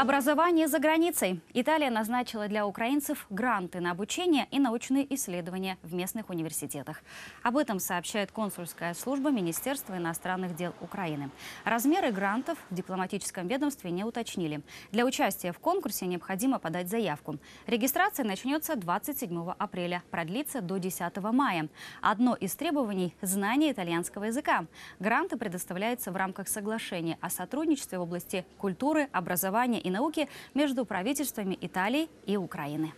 Образование за границей. Италия назначила для украинцев гранты на обучение и научные исследования в местных университетах. Об этом сообщает консульская служба Министерства иностранных дел Украины. Размеры грантов в дипломатическом ведомстве не уточнили. Для участия в конкурсе необходимо подать заявку. Регистрация начнется 27 апреля, продлится до 10 мая. Одно из требований – знание итальянского языка. Гранты предоставляются в рамках соглашения о сотрудничестве в области культуры, образования и науки между правительствами Италии и Украины.